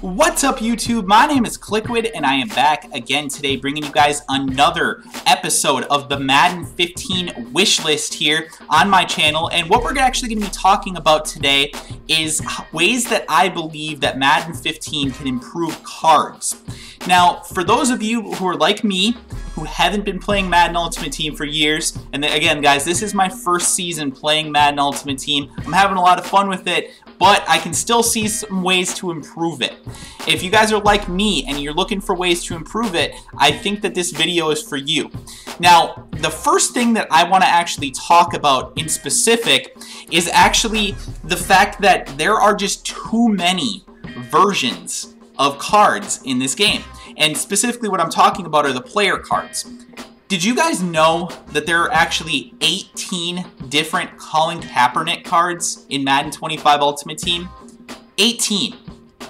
What's up, YouTube? My name is Kliquid, and I am back again today bringing you guys another episode of the Madden 15 wish list here on my channel. And what we're actually going to be talking about today is ways that I believe that Madden 15 can improve cards. Now, for those of you who are like me, who haven't been playing Madden Ultimate Team for years, and again, guys, this is my first season playing Madden Ultimate Team. I'm having a lot of fun with it, but I can still see some ways to improve it. If you guys are like me and you're looking for ways to improve it, I think that this video is for you. Now, the first thing that I want to actually talk about in specific is actually the fact that there are just too many versions of cards in this game. And specifically what I'm talking about are the player cards. Did you guys know that there are actually 18 different Colin Kaepernick cards in Madden 25 Ultimate Team? 18.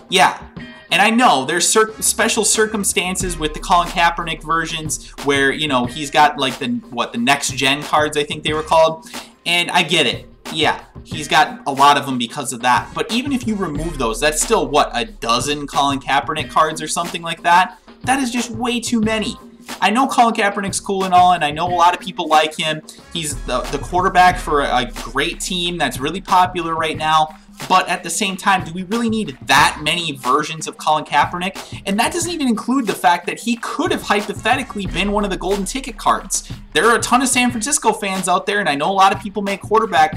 Yeah. And I know there's special circumstances with the Colin Kaepernick versions where, you know, he's got like the next gen cards, I think they were called. And I get it. Yeah, he's got a lot of them because of that. But even if you remove those, that's still, what, a dozen Colin Kaepernick cards or something like that? That is just way too many. I know Colin Kaepernick's cool and all, and I know a lot of people like him. He's the quarterback for a great team that's really popular right now. But at the same time, do we really need that many versions of Colin Kaepernick? And that doesn't even include the fact that he could have hypothetically been one of the golden ticket cards. There are a ton of San Francisco fans out there, and I know a lot of people made quarterback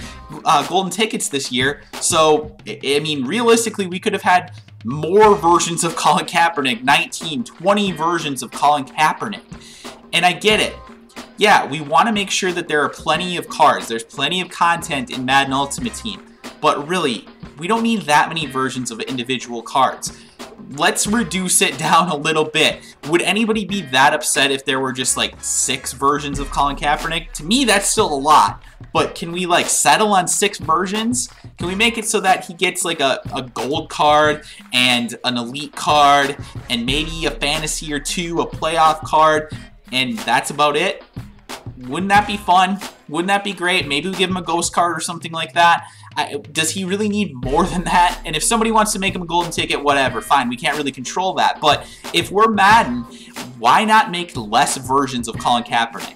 golden tickets this year. So, I mean, realistically, we could have had more versions of Colin Kaepernick, 19, 20 versions of Colin Kaepernick. And I get it. Yeah, we want to make sure that there are plenty of cards. There's plenty of content in Madden Ultimate Team. But really, we don't need that many versions of individual cards. Let's reduce it down a little bit. Would anybody be that upset if there were just like 6 versions of Colin Kaepernick? To me, that's still a lot. But can we like settle on 6 versions? Can we make it so that he gets like a gold card and an elite card and maybe a fantasy or two, a playoff card, and that's about it? Wouldn't that be fun? Wouldn't that be great? Maybe we give him a ghost card or something like that. Does he really need more than that? And if somebody wants to make him a golden ticket, whatever, fine. We can't really control that. But if we're Madden, why not make less versions of Colin Kaepernick?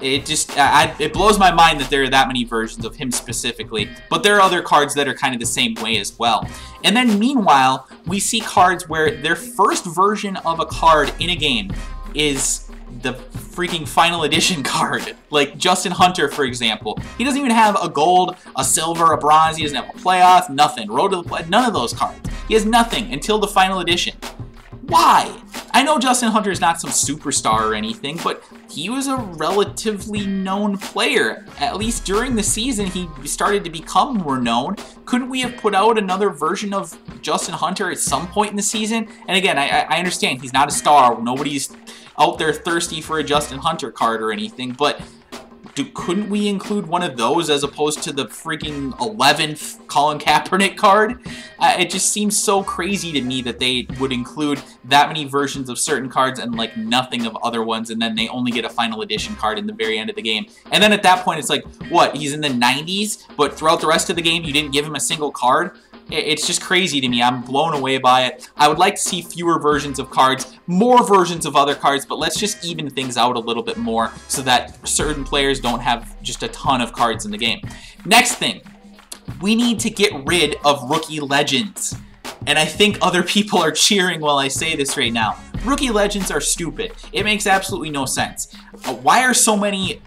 It just, it blows my mind that there are that many versions of him specifically. But there are other cards that are kind of the same way as well. And then meanwhile, we see cards where their first version of a card in a game is the freaking final edition card. Like Justin Hunter, for example. He doesn't even have a gold, a silver, a bronze. He doesn't have a playoff, nothing. Road to the playoff, none of those cards. He has nothing until the final edition. Why? I know Justin Hunter is not some superstar or anything, but he was a relatively known player. At least during the season, he started to become more known. Couldn't we have put out another version of Justin Hunter at some point in the season? And again, I understand he's not a star. Nobody's out there thirsty for a Justin Hunter card or anything, but couldn't we include one of those as opposed to the freaking 11th Colin Kaepernick card? It just seems so crazy to me that they would include that many versions of certain cards and like nothing of other ones, and then they only get a final edition card in the very end of the game. And then at that point it's like, what, he's in the 90s, but throughout the rest of the game you didn't give him a single card? It's just crazy to me. I'm blown away by it. I would like to see fewer versions of cards, more versions of other cards, but let's just even things out a little bit more so that certain players don't have just a ton of cards in the game. Next thing, we need to get rid of rookie legends. And I think other people are cheering while I say this right now. Rookie legends are stupid. It makes absolutely no sense. Why are so many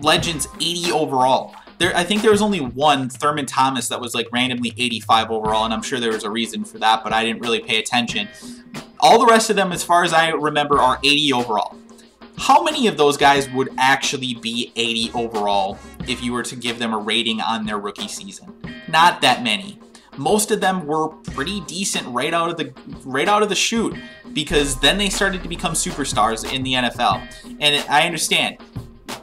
legends 80 overall? I think there was only one, Thurman Thomas, that was like randomly 85 overall, and I'm sure there was a reason for that, but I didn't really pay attention. All the rest of them, as far as I remember, are 80 overall. How many of those guys would actually be 80 overall if you were to give them a rating on their rookie season? Not that many. Most of them were pretty decent right out of the shoot, because then they started to become superstars in the NFL. And I understand,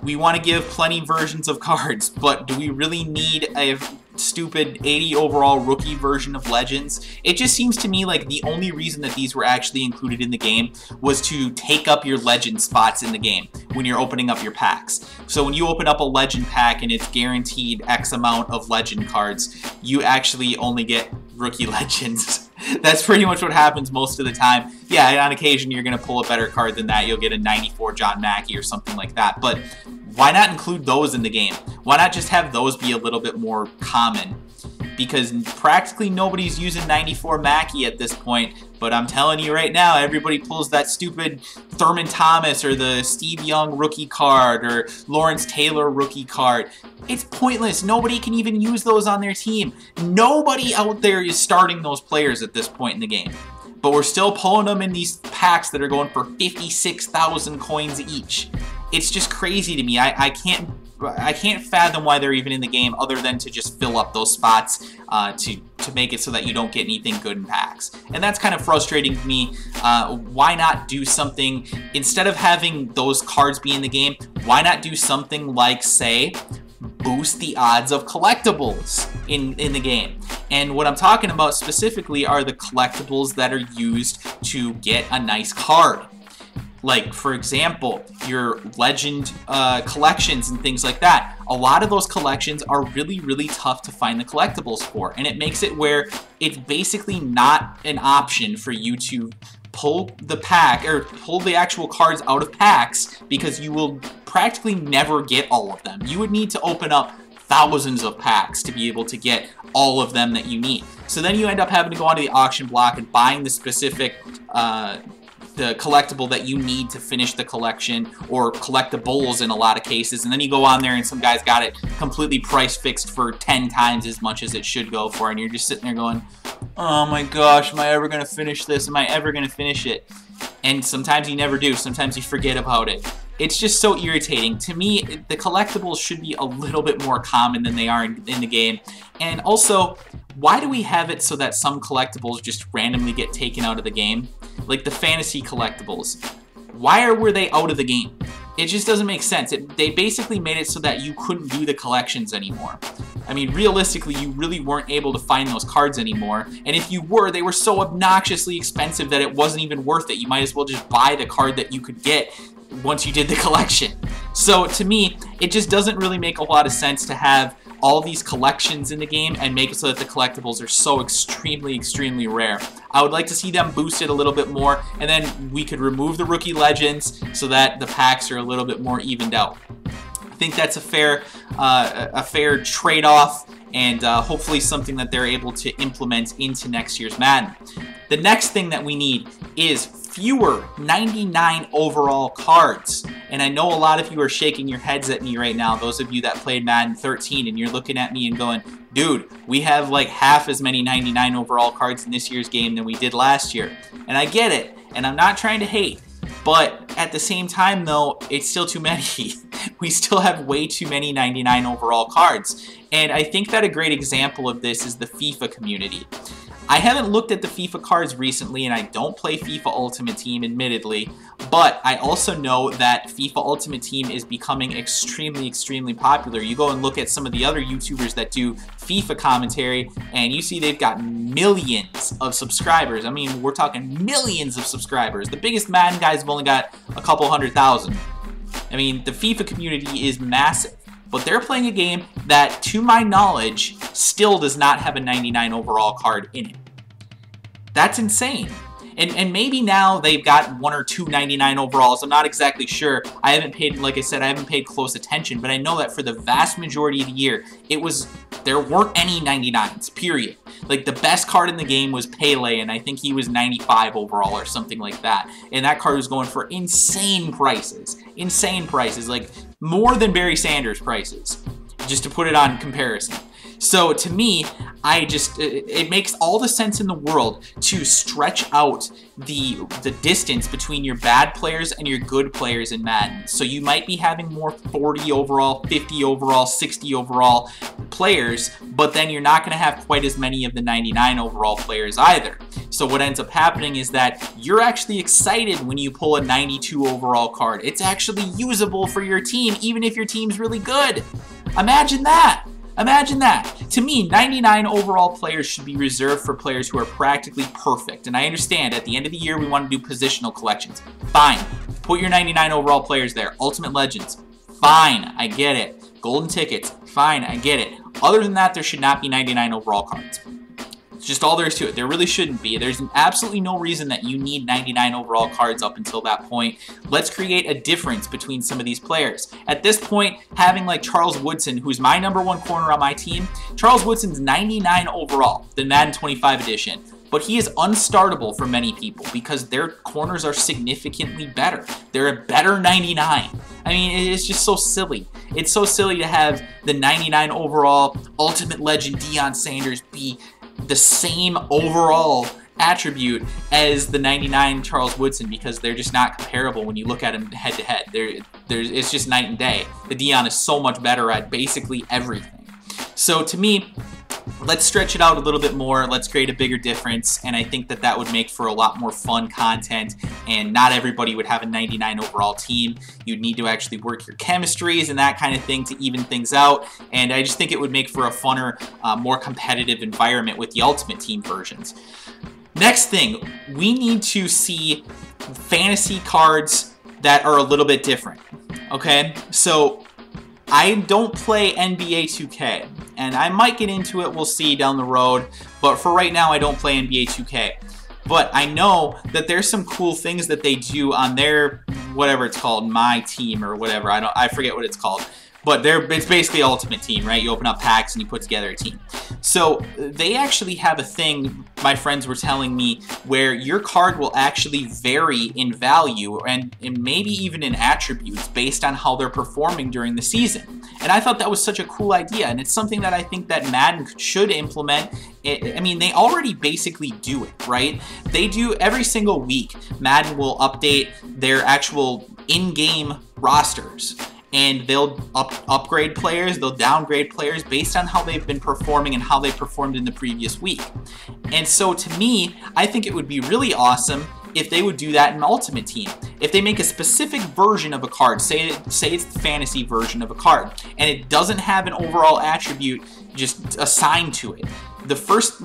we want to give plenty versions of cards, but do we really need a stupid 80 overall rookie version of legends? It just seems to me like the only reason that these were actually included in the game was to take up your legend spots in the game when you're opening up your packs. So when you open up a legend pack and it's guaranteed X amount of legend cards, you actually only get rookie legends. That's pretty much what happens most of the time. Yeah, and on occasion you're going to pull a better card than that. You'll get a 94 John Mackey or something like that. But why not include those in the game? Why not just have those be a little bit more common? Because practically nobody's using 94 Mackey at this point. But I'm telling you right now, everybody pulls that stupid Thurman Thomas or the Steve Young rookie card or Lawrence Taylor rookie card. It's pointless. Nobody can even use those on their team. Nobody out there is starting those players at this point in the game. But we're still pulling them in these packs that are going for 56,000 coins each. It's just crazy to me. I can't fathom why they're even in the game other than to just fill up those spots to make it so that you don't get anything good in packs. And that's kind of frustrating to me. Why not do something, instead of having those cards be in the game, why not do something like, say, boost the odds of collectibles in the game? And what I'm talking about specifically are the collectibles that are used to get a nice card. Like, for example, your legend collections and things like that. A lot of those collections are really, really tough to find the collectibles for. And it makes it where it's basically not an option for you to pull the pack or pull the actual cards out of packs, because you will practically never get all of them. You would need to open up thousands of packs to be able to get all of them that you need. So then you end up having to go onto the auction block and buying the specific the collectible that you need to finish the collection, or collectibles in a lot of cases. And then you go on there and some guy's got it completely price fixed for 10 times as much as it should go for, and you're just sitting there going, oh my gosh, am I ever going to finish this? Am I ever going to finish it? And sometimes you never do. Sometimes you forget about it. It's just so irritating. To me, the collectibles should be a little bit more common than they are in the game. And also, why do we have it so that some collectibles just randomly get taken out of the game? Like the fantasy collectibles. Were they out of the game? It just doesn't make sense. They basically made it so that you couldn't do the collections anymore. I mean, realistically, you really weren't able to find those cards anymore. And if you were, they were so obnoxiously expensive that it wasn't even worth it. You might as well just buy the card that you could get once you did the collection. So to me, it just doesn't really make a lot of sense to have all these collections in the game and make it so that the collectibles are so extremely, extremely rare. I would like to see them boosted a little bit more, and then we could remove the rookie legends so that the packs are a little bit more evened out. I think that's a fair trade-off, and hopefully something that they're able to implement into next year's Madden. The next thing that we need is fewer 99 overall cards. And I know a lot of you are shaking your heads at me right now, those of you that played Madden 13, and you're looking at me and going, dude, we have like half as many 99 overall cards in this year's game than we did last year. And I get it, and I'm not trying to hate, but at the same time though, it's still too many. We still have way too many 99 overall cards. And I think that a great example of this is the FIFA community. I haven't looked at the FIFA cards recently, and I don't play FIFA Ultimate Team, admittedly, but I also know that FIFA Ultimate Team is becoming extremely, extremely popular. You go and look at some of the other YouTubers that do FIFA commentary, and you see they've got millions of subscribers. I mean, we're talking millions of subscribers. The biggest Madden guys have only got a couple hundred thousand. I mean, the FIFA community is massive. But they're playing a game that, to my knowledge, still does not have a 99 overall card in it. That's insane. And maybe now they've got one or two 99 overalls. I'm not exactly sure. I haven't paid, like I said, I haven't paid close attention. But I know that for the vast majority of the year, there weren't any 99s, period. Like, the best card in the game was Pele, and I think he was 95 overall or something like that. And that card was going for insane prices. Insane prices. Like, more than Barry Sanders prices, just to put it on comparison. So to me, it makes all the sense in the world to stretch out the distance between your bad players and your good players in Madden. So you might be having more 40 overall, 50 overall, 60 overall players, but then you're not going to have quite as many of the 99 overall players either. So what ends up happening is that you're actually excited when you pull a 92 overall card. It's actually usable for your team, even if your team's really good. Imagine that. Imagine that. To me, 99 overall players should be reserved for players who are practically perfect. And I understand at the end of the year, we want to do positional collections. Fine. Put your 99 overall players there. Ultimate Legends. Fine. I get it. Golden Tickets. Fine. I get it. Other than that, there should not be 99 overall cards. It's just all there is to it. There really shouldn't be. There's absolutely no reason that you need 99 overall cards up until that point. Let's create a difference between some of these players. At this point, having like Charles Woodson, who's my #1 corner on my team, Charles Woodson's 99 overall, the Madden 25 edition. But he is unstartable for many people because their corners are significantly better. They're a better 99. I mean, it's just so silly. It's so silly to have the 99 overall ultimate legend Deion Sanders be the same overall attribute as the 99 Charles Woodson, because they're just not comparable when you look at them head to head. It's just night and day. The Deion is so much better at basically everything. So to me, let's stretch it out a little bit more. Let's create a bigger difference, and I think that that would make for a lot more fun content, and not everybody would have a 99 overall team. You'd need to actually work your chemistries and that kind of thing to even things out, and I just think it would make for a funner, more competitive environment with the Ultimate Team versions. Next thing, we need to see fantasy cards that are a little bit different, okay? So I don't play NBA 2K, and I might get into it, we'll see down the road, but for right now I don't play NBA 2K. But I know that there's some cool things that they do on their, whatever it's called, My Team or whatever, I forget what it's called. But it's basically Ultimate Team, right? You open up packs and you put together a team. So they actually have a thing, my friends were telling me, where your card will actually vary in value and maybe even in attributes based on how they're performing during the season. And I thought that was such a cool idea, and it's something that I think that Madden should implement. I mean, they already basically do it, right? They do every single week. Madden will update their actual in-game rosters, and they'll upgrade players, they'll downgrade players based on how they've been performing and how they performed in the previous week. And so to me, I think it would be really awesome if they would do that in Ultimate Team. If they make a specific version of a card, say it's the fantasy version of a card, and it doesn't have an overall attribute just assigned to it.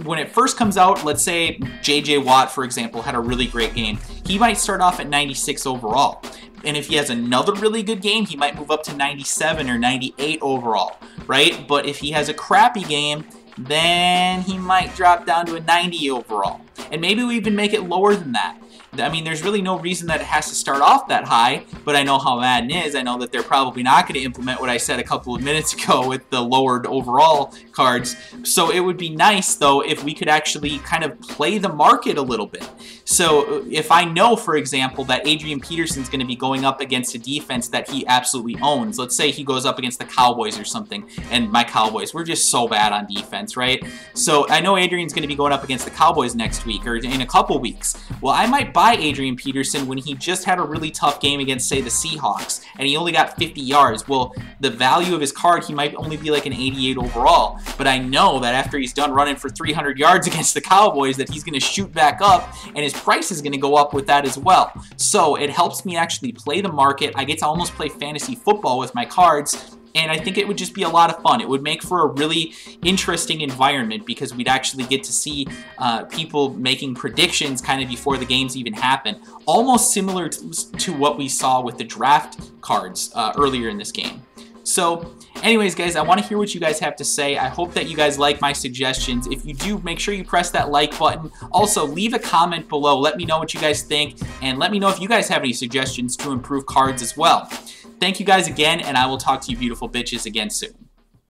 When it first comes out, let's say JJ Watt, for example, had a really great game. He might start off at 96 overall. And if he has another really good game, he might move up to 97 or 98 overall, right? But if he has a crappy game, then he might drop down to a 90 overall. And maybe we even make it lower than that. I mean, there's really no reason that it has to start off that high, but I know how Madden is. I know that they're probably not going to implement what I said a couple of minutes ago with the lowered overall cards. So it would be nice, though, if we could actually kind of play the market a little bit. So if I know, for example, that Adrian Peterson's going to be going up against a defense that he absolutely owns, let's say he goes up against the Cowboys or something, and my Cowboys, we're just so bad on defense, right? So I know Adrian's going to be going up against the Cowboys next week or in a couple weeks. Well, I might buy Adrian Peterson when he just had a really tough game against, say, the Seahawks, and he only got 50 yards. Well, the value of his card, he might only be like an 88 overall, but I know that after he's done running for 300 yards against the Cowboys that he's going to shoot back up, and his price is going to go up with that as well. So it helps me actually play the market. I get to almost play fantasy football with my cards, and I think it would just be a lot of fun. It would make for a really interesting environment because we'd actually get to see people making predictions kind of before the games even happen. Almost similar to what we saw with the draft cards earlier in this game. So anyways, guys, I want to hear what you guys have to say. I hope that you guys like my suggestions. If you do, make sure you press that like button. Also, leave a comment below. Let me know what you guys think, and let me know if you guys have any suggestions to improve cards as well. Thank you guys again, and I will talk to you beautiful bitches again soon.